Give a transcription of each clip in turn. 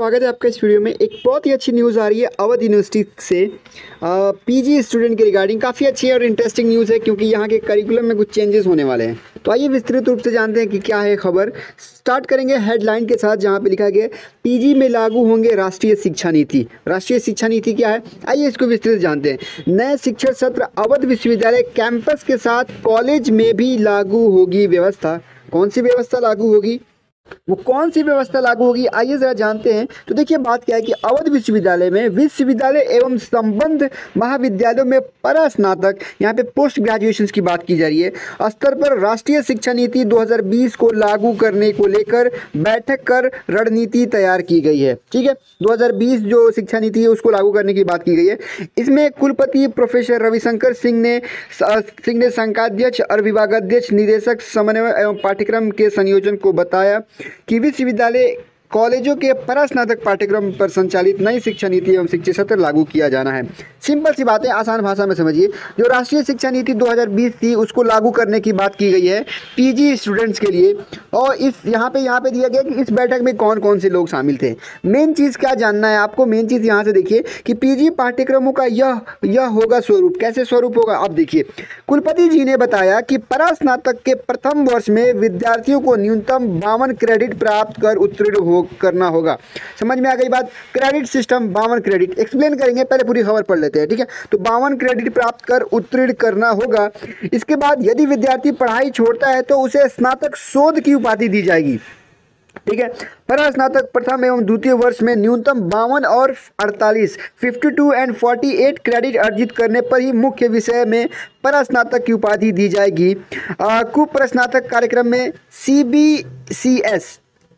स्वागत है आपका इस वीडियो में। एक बहुत ही अच्छी न्यूज़ आ रही है अवध यूनिवर्सिटी से पीजी स्टूडेंट के रिगार्डिंग। काफ़ी अच्छी और इंटरेस्टिंग न्यूज़ है क्योंकि यहाँ के करिकुलम में कुछ चेंजेस होने वाले हैं। तो आइए विस्तृत रूप से जानते हैं कि क्या है खबर। स्टार्ट करेंगे हेडलाइन के साथ जहाँ पे लिखा गया पीजी में लागू होंगे राष्ट्रीय शिक्षा नीति। राष्ट्रीय शिक्षा नीति क्या है, आइए इसको विस्तृत जानते हैं। नए शिक्षण सत्र अवध विश्वविद्यालय कैंपस के साथ कॉलेज में भी लागू होगी व्यवस्था। कौन सी व्यवस्था लागू होगी, वो कौन सी व्यवस्था लागू होगी, आइए जरा जानते हैं। तो देखिए बात क्या है कि अवध विश्वविद्यालय में विश्वविद्यालय एवं संबद्ध महाविद्यालयों में परास्नातक, यहाँ पे पोस्ट ग्रेजुएशन की बात की जा रही है, स्तर पर राष्ट्रीय शिक्षा नीति 2020 को लागू करने को लेकर बैठक कर रणनीति तैयार की गई है। ठीक है, 2020 जो शिक्षा नीति है उसको लागू करने की बात की गई है। इसमें कुलपति प्रोफेसर रविशंकर सिंह ने संकाध्यक्ष और विभागाध्यक्ष निदेशक समन्वय एवं पाठ्यक्रम के संयोजन को बताया कि विश्वविद्यालय कॉलेजों के परास्नातक पाठ्यक्रम पर संचालित नई शिक्षा नीति एवं शिक्षण सत्र लागू किया जाना है। सिंपल सी बात है, आसान भाषा में समझिए, जो राष्ट्रीय शिक्षा नीति 2020 थी उसको लागू करने की बात की गई है पीजी स्टूडेंट्स के लिए। और इस यहाँ पे दिया गया कि इस बैठक में कौन कौन से लोग शामिल थे। मेन चीज़ क्या जानना है आपको, मेन चीज़ यहाँ से देखिए कि पीजी पाठ्यक्रमों का यह होगा स्वरूप। कैसे स्वरूप होगा आप देखिए। कुलपति जी ने बताया कि परास्नातक के प्रथम वर्ष में विद्यार्थियों को न्यूनतम 52 क्रेडिट प्राप्त कर उत्तीर्ण करना होगा। समझ में आ गई बात। क्रेडिट सिस्टम 52 क्रेडिट एक्सप्लेन करेंगे, पहले पूरी खबर पढ़ लेते हैं। ठीक है, तो 52 क्रेडिट प्राप्त कर उत्तीर्ण करना होगा। इसके बाद यदि विद्यार्थी पढ़ाई छोड़ता है तो उसे स्नातक शोध की उपाधि दी जाएगी। ठीक है, परास्नातक प्रथम एवं द्वितीय वर्ष में न्यूनतम 52 और 48 52 एंड 48 क्रेडिट अर्जित करने पर ही मुख्य विषय में परास्नातक की उपाधि दी जाएगी। कुपरास्नातक कार्यक्रम में CBCS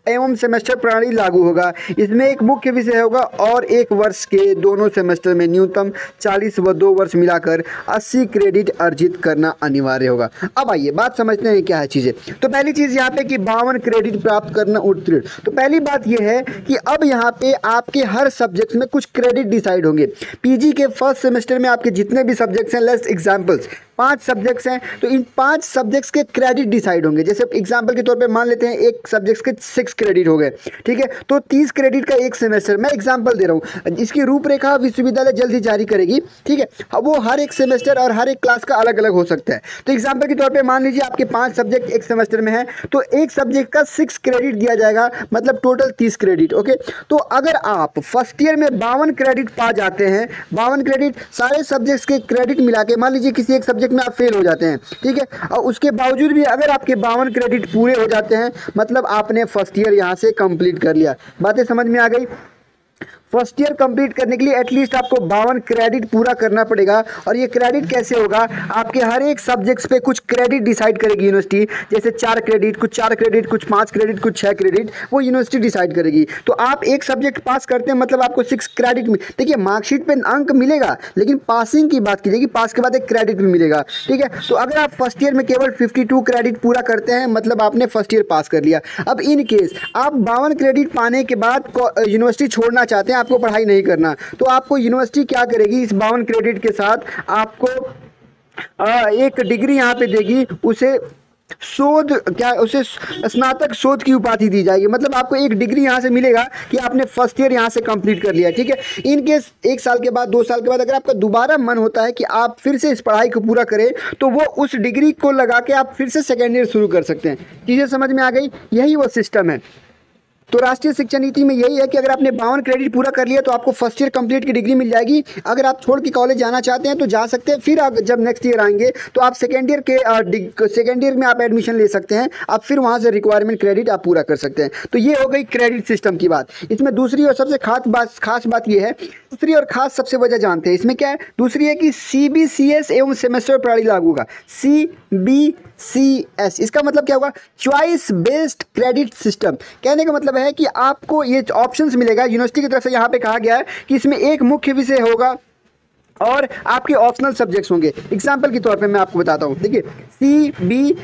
एवं सेमेस्टर प्रणाली लागू होगा। इसमें एक मुख्य विषय होगा और एक वर्ष के दोनों सेमेस्टर में न्यूनतम 40 व 2 वर्ष मिलाकर 80 क्रेडिट अर्जित करना अनिवार्य होगा। अब आइए बात समझते हैं क्या है चीज़ें। तो पहली चीज़ यहाँ पे कि 52 क्रेडिट प्राप्त करना उत्तीर्ण। तो पहली बात यह है कि अब यहाँ पे आपके हर सब्जेक्ट में कुछ क्रेडिट डिसाइड होंगे। पीजी के फर्स्ट सेमेस्टर में आपके जितने भी सब्जेक्ट्स हैं, लेस एग्जाम्पल्स 5 सब्जेक्ट्स हैं, तो इन 5 सब्जेक्ट्स के क्रेडिट डिसाइड होंगे। जैसे एग्जाम्पल के तौर पे मान लेते हैं एक सब्जेक्ट्स के 6 क्रेडिट हो गए। ठीक है, तो 30 क्रेडिट का एक सेमेस्टर, मैं एग्जाम्पल दे रहा हूँ, इसकी रूपरेखा विश्वविद्यालय जल्द ही जारी करेगी। ठीक है, वो हर एक सेमेस्टर और हर एक क्लास का अलग अलग हो सकता है। तो एग्जाम्पल के तौर पर मान लीजिए आपके 5 सब्जेक्ट एक सेमेस्टर में है, तो एक सब्जेक्ट का 6 क्रेडिट दिया जाएगा, मतलब टोटल 30 क्रेडिट। ओके, तो अगर आप फर्स्ट ईयर में 52 क्रेडिट पा जाते हैं, 52 क्रेडिट सारे सब्जेक्ट्स के क्रेडिट मिला के, मान लीजिए किसी एक सब्जेक्ट में आप फेल हो जाते हैं, ठीक है, और उसके बावजूद भी अगर आपके 52 क्रेडिट पूरे हो जाते हैं, मतलब आपने फर्स्ट ईयर यहां से कंप्लीट कर लिया। बातें समझ में आ गई। फर्स्ट ईयर कंप्लीट करने के लिए एटलीस्ट आपको 52 क्रेडिट पूरा करना पड़ेगा। और ये क्रेडिट कैसे होगा, आपके हर एक सब्जेक्ट्स पे कुछ क्रेडिट डिसाइड करेगी यूनिवर्सिटी। जैसे 4 क्रेडिट, कुछ 4 क्रेडिट, कुछ 5 क्रेडिट, कुछ 6 क्रेडिट, वो यूनिवर्सिटी डिसाइड करेगी। तो आप एक सब्जेक्ट पास करते हैं, मतलब आपको 6 क्रेडिट। देखिए मार्कशीट पे अंक मिलेगा, लेकिन पासिंग की बात की जाएगी, पास के बाद एक क्रेडिट भी मिलेगा। ठीक है, तो अगर आप फर्स्ट ईयर में केवल 52 क्रेडिट पूरा करते हैं, मतलब आपने फर्स्ट ईयर पास कर लिया। अब इन केस आप 52 क्रेडिट पाने के बाद यूनिवर्सिटी छोड़ना चाहते हैं, आपको पढ़ाई नहीं करना, तो आपको यूनिवर्सिटी क्या करेगी, इस 52 क्रेडिट के साथ आपको एक डिग्री यहाँ पे देगी, उसे उसे स्नातक शोध की उपाधि दी जाएगी। मतलब आपको एक डिग्री यहाँ से मिलेगा कि आपने फर्स्ट ईयर यहाँ से कंप्लीट कर लिया। ठीक है, इनकेस 1 साल के बाद, 2 साल के बाद अगर आपका दोबारा मन होता है कि आप फिर से इस पढ़ाई को पूरा करें, तो वो उस डिग्री को लगा के आप फिर से सेकेंड ईयर शुरू कर सकते हैं। चीज़ें समझ में आ गई, यही वो सिस्टम है। तो राष्ट्रीय शिक्षा नीति में यही है कि अगर आपने 52 क्रेडिट पूरा कर लिया तो आपको फर्स्ट ईयर कंप्लीट की डिग्री मिल जाएगी। अगर आप छोड़ के कॉलेज जाना चाहते हैं तो जा सकते हैं, फिर आप जब नेक्स्ट ईयर आएंगे तो आप सेकेंड ईयर में आप एडमिशन ले सकते हैं, आप फिर वहाँ से रिक्वायरमेंट क्रेडिट आप पूरा कर सकते हैं। तो ये हो गई क्रेडिट सिस्टम की बात। इसमें दूसरी और सबसे खास बात यह है, दूसरी और खास सबसे वजह जानते हैं इसमें क्या है। दूसरी है कि CBCS एवं सेमेस्टर प्रणाली लागू होगा। CBCS इसका मतलब क्या होगा, चॉइस बेस्ड क्रेडिट सिस्टम। कहने का मतलब है कि आपको ये ऑप्शंस मिलेगा। यूनिवर्सिटी की तरफ से यहाँ पे कहा गया है कि इसमें एक मुख्य विषय होगा और आपके ऑप्शनल सब्जेक्ट्स होंगे। एग्जाम्पल के तौर पे मैं आपको बताता हूँ, देखिए CB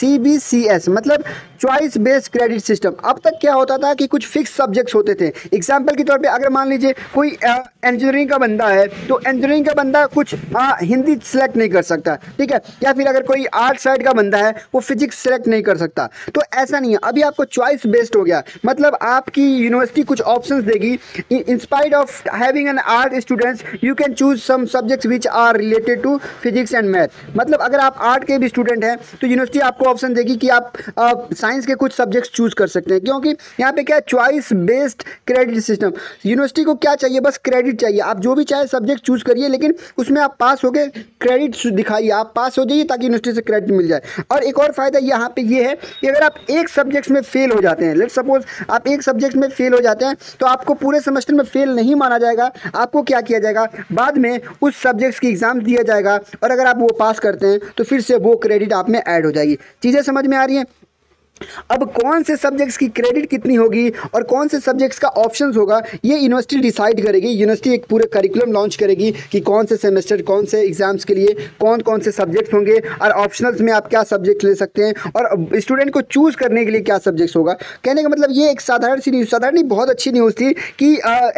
CBCS मतलब चॉइस बेस्ड क्रेडिट सिस्टम। अब तक क्या होता था कि कुछ फिक्स सब्जेक्ट्स होते थे। एग्जांपल के तौर पे अगर मान लीजिए कोई इंजीनियरिंग का बंदा है तो इंजीनियरिंग का बंदा कुछ हिंदी सेलेक्ट नहीं कर सकता, ठीक है, या फिर अगर कोई आर्ट साइड का बंदा है वो फिजिक्स सेलेक्ट नहीं कर सकता। तो ऐसा नहीं है, अभी आपको चॉइस बेस्ड हो गया, मतलब आपकी यूनिवर्सिटी कुछ ऑप्शंस देगी। In spite of having an art students you can choose some subjects which are related to physics and math. मतलब अगर आप आर्ट के भी स्टूडेंट हैं तो यूनिवर्सिटी आपको ऑप्शन देगी कि आप साइंस के कुछ सब्जेक्ट्स चूज कर सकते हैं, क्योंकि यहाँ पे क्या है, choice based credit system. University को क्या चाहिए, बस क्रेडिट चाहिए, आप जो भी चाहे सब्जेक्ट चूज करिए लेकिन उसमें आप पास होकर क्रेडिट दिखाइए, आप पास हो जाइए ताकि यूनिवर्सिटी से क्रेडिट मिल जाए। और एक और फ़ायदा यहाँ पे ये है कि अगर आप एक सब्जेक्ट में फेल हो जाते हैं, लेट्स सपोज आप एक सब्जेक्ट में फेल हो जाते हैं तो आपको पूरे सेमेस्टर में फेल नहीं माना जाएगा। आपको क्या किया जाएगा, बाद में उस सब्जेक्ट्स की एग्ज़ाम दिया जाएगा और अगर आप वो पास करते हैं तो फिर से वो क्रेडिट आप में ऐड हो जाएगी। चीज़ें समझ में आ रही हैं। अब कौन से सब्जेक्ट्स की क्रेडिट कितनी होगी और कौन से सब्जेक्ट्स का ऑप्शंस होगा ये यूनिवर्सिटी डिसाइड करेगी। यूनिवर्सिटी एक पूरे करिकुलम लॉन्च करेगी कि कौन से सेमेस्टर, कौन से एग्जाम्स के लिए कौन कौन से सब्जेक्ट्स होंगे और ऑप्शनल्स में आप क्या सब्जेक्ट ले सकते हैं और स्टूडेंट को चूज़ करने के लिए क्या सब्जेक्ट्स होगा। कहने का मतलब ये एक साधारण सी न्यूज़, साधारण ही बहुत अच्छी न्यूज़ थी कि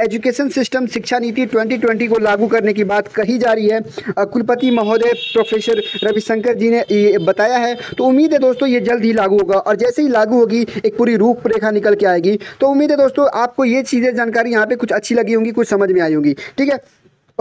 एजुकेशन सिस्टम शिक्षा नीति 2020 को लागू करने की बात कही जा रही है। कुलपति महोदय प्रोफेसर रविशंकर जी ने ये बताया है। तो उम्मीद है दोस्तों ये जल्द ही लागू होगा और जैसे ही लागू होगी एक पूरी रूपरेखा निकल के आएगी। तो उम्मीद है दोस्तों आपको ये चीज़ें जानकारी यहाँ पे कुछ अच्छी लगी होंगी, कुछ समझ में आई होंगी, ठीक है।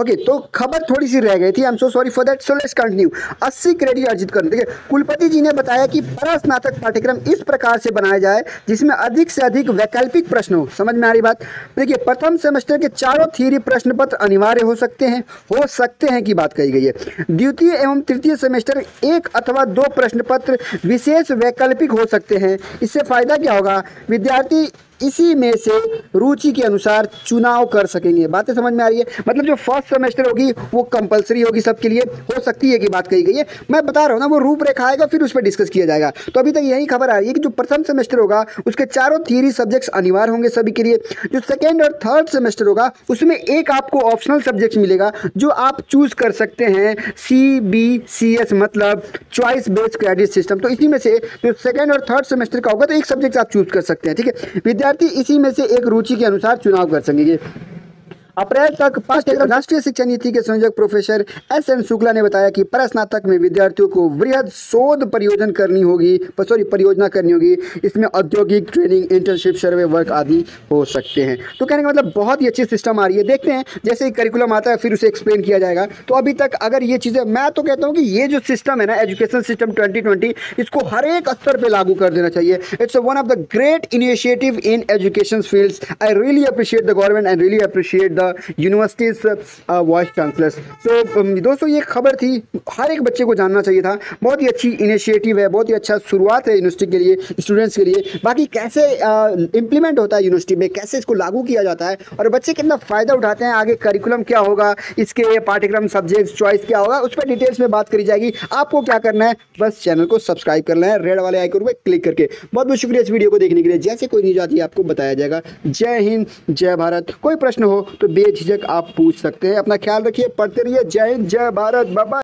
ओके, तो खबर थोड़ी सी रह गई थी, I am so sorry for that, so let's continue. 80 credit अर्जित करने, देखिए कुलपति जी ने बताया कि परास्नातक पाठ्यक्रम इस प्रकार से बनाया जाए जिसमें अधिक से अधिक वैकल्पिक प्रश्न हो। समझ में आ रही बात। देखिए प्रथम सेमेस्टर के चारों थ्योरी प्रश्न पत्र अनिवार्य हो सकते हैं की बात कही गई है। द्वितीय एवं तृतीय सेमेस्टर एक अथवा दो प्रश्न पत्र विशेष वैकल्पिक हो सकते हैं। इससे फ़ायदा क्या होगा, विद्यार्थी इसी में से रुचि के अनुसार चुनाव कर सकेंगे। बातें समझ में आ रही है, मतलब जो फर्स्ट सेमेस्टर होगी वो कंपलसरी होगी सबके लिए, हो सकती है कि बात कही गई है। मैं बता रहा हूँ ना, वो रूपरेखा आएगा फिर उस पर डिस्कस किया जाएगा। तो अभी तक यही खबर आ रही है कि जो प्रथम सेमेस्टर होगा उसके चारों थ्योरी सब्जेक्ट्स अनिवार्य होंगे सभी के लिए। जो सेकेंड और थर्ड सेमेस्टर होगा उसमें एक आपको ऑप्शनल सब्जेक्ट मिलेगा जो आप चूज कर सकते हैं। CBCS मतलब चॉइस बेस्ड क्रेडिट सिस्टम। तो इसी में से जो सेकेंड और थर्ड सेमेस्टर का होगा तो एक सब्जेक्ट आप चूज कर सकते हैं, ठीक है। विद्यार्थी इसी में से एक रुचि के अनुसार चुनाव कर सकेंगे। अप्रैल तक पाठ्यक्रम राष्ट्रीय शिक्षा नीति के संयोजक प्रोफेसर S.N. शुक्ला ने बताया कि परास्नातक में विद्यार्थियों को वृहद शोध परियोजना करनी होगी। इसमें औद्योगिक ट्रेनिंग, इंटर्नशिप, सर्वे वर्क आदि हो सकते हैं। तो कहने का मतलब बहुत ही अच्छी सिस्टम आ रही है। देखते हैं जैसे ही करिकुलम आता है फिर उसे एक्सप्लेन किया जाएगा। तो अभी तक अगर ये चीज़ें, मैं तो कहता हूँ कि ये जो सिस्टम है ना, एजुकेशन सिस्टम 2020, इसको हर एक स्तर पर लागू कर देना चाहिए। It's one of the great initiative in education fields. I really appreciate the government and really appreciate universities vice chancellors. तो दोस्तों ये खबर थी, हर एक बच्चे को जानना चाहिए था। बहुत ही अच्छी इनिशिएटिव है, बहुत ही अच्छा शुरुआत है यूनिवर्सिटी के लिए, स्टूडेंट्स के लिए। बाकी कैसे इंप्लीमेंट होता है यूनिवर्सिटी में, कैसे इसको लागू किया जाता है और बच्चे कितना फ़ायदा उठाते हैं, आगे करिकुलम क्या होगा, इसके पाठ्यक्रम सब्जेक्ट चॉइस क्या होगा, उस पर डिटेल्स में बात करी जाएगी। आपको क्या करना है, बस चैनल को सब्सक्राइब करना है रेड वाले आइकन पर क्लिक करके। बहुत बहुत शुक्रिया इस वीडियो को देखने के लिए। जैसे कोई न्यूज आती है आपको बताया जाएगा। जय हिंद, जय भारत। कोई प्रश्न हो तो बेझिझक आप पूछ सकते हैं। अपना ख्याल रखिए, पढ़ते रहिए। जय हिंद, जय भारत, बाय बाय।